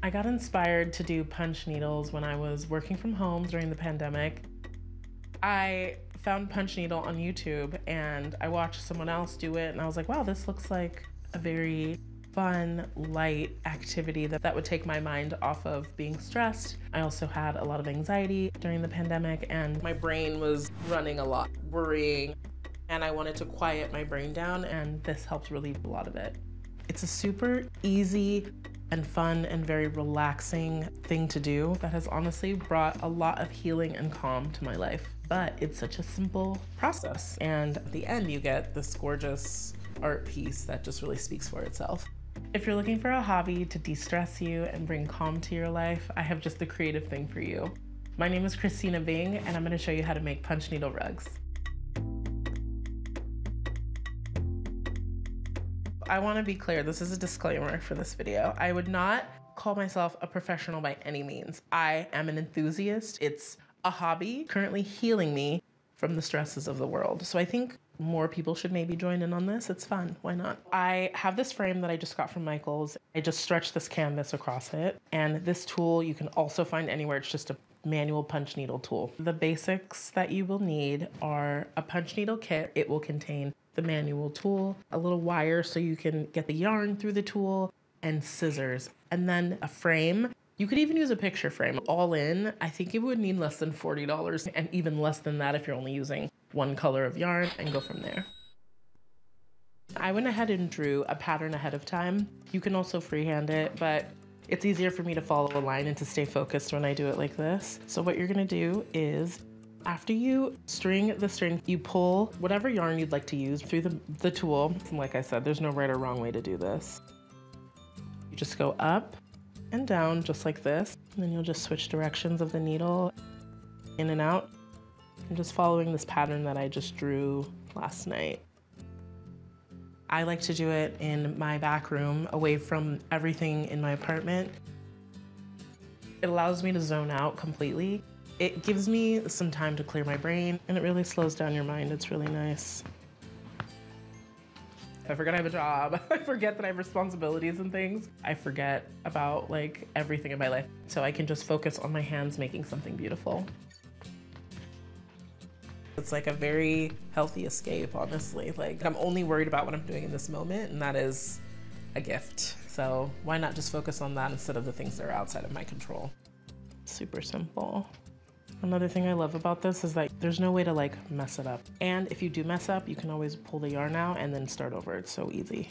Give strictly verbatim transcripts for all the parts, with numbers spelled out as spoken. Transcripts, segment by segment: I got inspired to do punch needles when I was working from home during the pandemic. I found punch needle on YouTube and I watched someone else do it and I was like, wow, this looks like a very fun, light activity that, that would take my mind off of being stressed. I also had a lot of anxiety during the pandemic and my brain was running a lot, worrying, and I wanted to quiet my brain down and this helped relieve a lot of it. It's a super easy and fun and very relaxing thing to do that has honestly brought a lot of healing and calm to my life. But it's such a simple process. And at the end, you get this gorgeous art piece that just really speaks for itself. If you're looking for a hobby to de-stress you and bring calm to your life, I have just the creative thing for you. My name is Kristina Bing, and I'm gonna show you how to make punch needle rugs. I want to be clear, this is a disclaimer for this video. I would not call myself a professional by any means. I am an enthusiast. It's a hobby currently healing me from the stresses of the world. So I think more people should maybe join in on this. It's fun. Why not? I have this frame that I just got from Michaels. I just stretched this canvas across it. And this tool you can also find anywhere. It's just a manual punch needle tool. The basics that you will need are a punch needle kit. It will contain the manual tool, a little wire so you can get the yarn through the tool, and scissors, and then a frame. You could even use a picture frame. All in, I think it would need less than forty dollars, and even less than that if you're only using one color of yarn, and go from there. I went ahead and drew a pattern ahead of time. You can also freehand it, but it's easier for me to follow a line and to stay focused when I do it like this. So what you're gonna do is, after you string the string, you pull whatever yarn you'd like to use through the, the tool. And like I said, there's no right or wrong way to do this. You just go up and down just like this. And then you'll just switch directions of the needle in and out. I'm just following this pattern that I just drew last night. I like to do it in my back room, away from everything in my apartment. It allows me to zone out completely. It gives me some time to clear my brain, and it really slows down your mind. It's really nice. I forget I have a job. I forget that I have responsibilities and things. I forget about like everything in my life. So I can just focus on my hands making something beautiful. It's like a very healthy escape, honestly. Like, I'm only worried about what I'm doing in this moment, and that is a gift. So why not just focus on that instead of the things that are outside of my control? Super simple. Another thing I love about this is that there's no way to like mess it up. And if you do mess up, you can always pull the yarn out and then start over. It's so easy.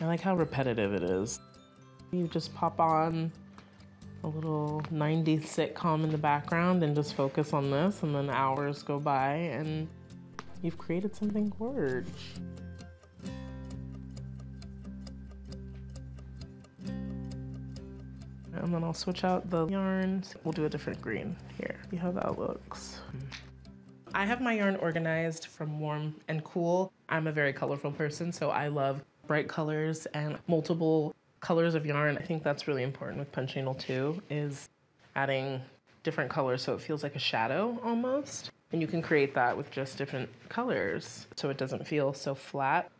I like how repetitive it is. You just pop on a little nineties sitcom in the background and just focus on this, and then hours go by and you've created something gorgeous. And then I'll switch out the yarns. We'll do a different green here. See how that looks. I have my yarn organized from warm and cool. I'm a very colorful person, so I love bright colors and multiple colors of yarn. I think that's really important with punch needle too, is adding different colors so it feels like a shadow almost. And you can create that with just different colors so it doesn't feel so flat.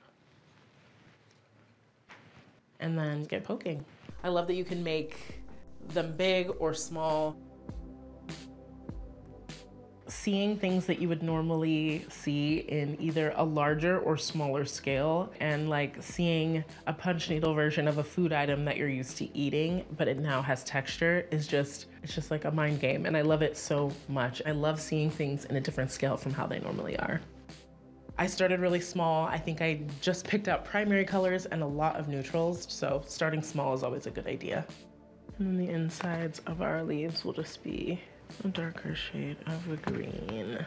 And then get poking. I love that you can make them big or small. Seeing things that you would normally see in either a larger or smaller scale, and like seeing a punch needle version of a food item that you're used to eating, but it now has texture, is just, it's just like a mind game. And I love it so much. I love seeing things in a different scale from how they normally are. I started really small. I think I just picked out primary colors and a lot of neutrals. So starting small is always a good idea. And then the insides of our leaves will just be a darker shade of a green.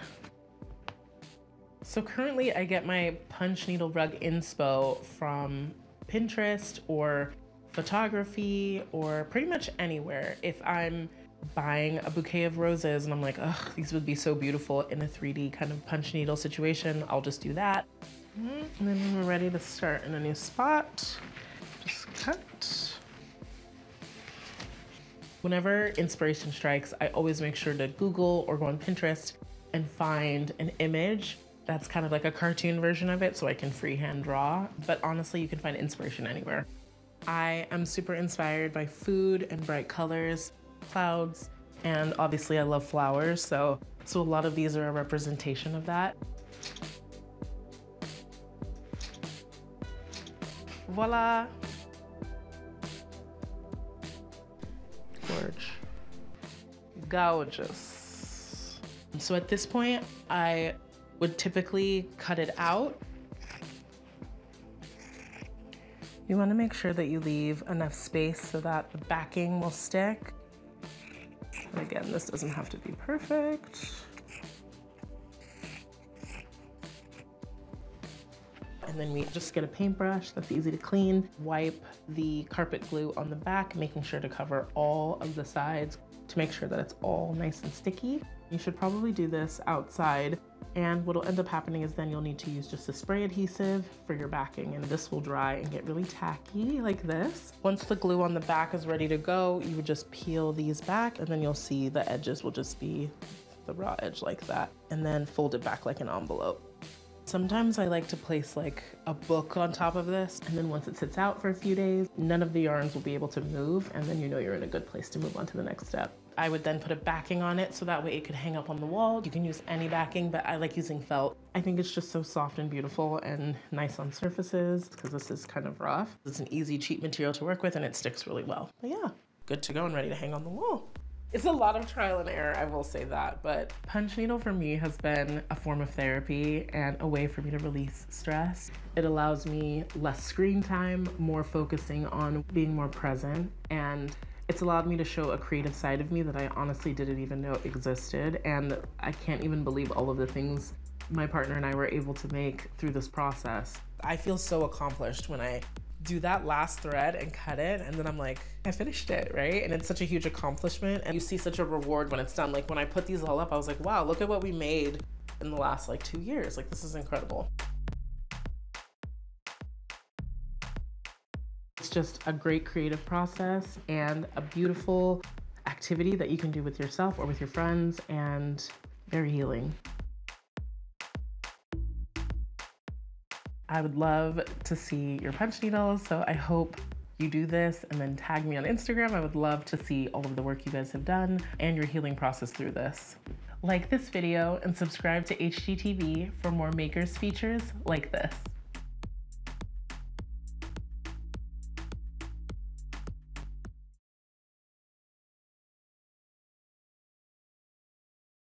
So currently I get my punch needle rug inspo from Pinterest or photography or pretty much anywhere. If I'm buying a bouquet of roses and I'm like, ugh, these would be so beautiful in a three D kind of punch needle situation, I'll just do that. And then when we're ready to start in a new spot, just cut. Whenever inspiration strikes, I always make sure to Google or go on Pinterest and find an image that's kind of like a cartoon version of it, so I can freehand draw. But honestly, you can find inspiration anywhere. I am super inspired by food and bright colors, clouds, and obviously I love flowers, so, so a lot of these are a representation of that. Voila! Gorge. Gorgeous. So at this point, I would typically cut it out. You want to make sure that you leave enough space so that the backing will stick. And again, this doesn't have to be perfect. And then we just get a paintbrush that's easy to clean, wipe the carpet glue on the back, making sure to cover all of the sides to make sure that it's all nice and sticky. You should probably do this outside, and what'll end up happening is then you'll need to use just a spray adhesive for your backing, and this will dry and get really tacky like this. Once the glue on the back is ready to go, you would just peel these back, and then you'll see the edges will just be the raw edge like that, and then fold it back like an envelope. Sometimes I like to place like a book on top of this, and then once it sits out for a few days, none of the yarns will be able to move, and then you know you're in a good place to move on to the next step. I would then put a backing on it so that way it could hang up on the wall. You can use any backing, but I like using felt. I think it's just so soft and beautiful and nice on surfaces because this is kind of rough. It's an easy, cheap material to work with, and it sticks really well. But yeah, good to go and ready to hang on the wall. It's a lot of trial and error, I will say that, but punch needle for me has been a form of therapy and a way for me to release stress. It allows me less screen time, more focusing on being more present, and it's allowed me to show a creative side of me that I honestly didn't even know existed, and I can't even believe all of the things my partner and I were able to make through this process. I feel so accomplished when I do that last thread and cut it, and then I'm like, I finished it, right? And it's such a huge accomplishment, and you see such a reward when it's done. Like when I put these all up, I was like, wow, look at what we made in the last like two years. Like this is incredible. It's just a great creative process and a beautiful activity that you can do with yourself or with your friends, and very healing. I would love to see your punch needles, so I hope you do this and then tag me on Instagram. I would love to see all of the work you guys have done and your healing process through this. Like this video and subscribe to H G T V for more makers features like this.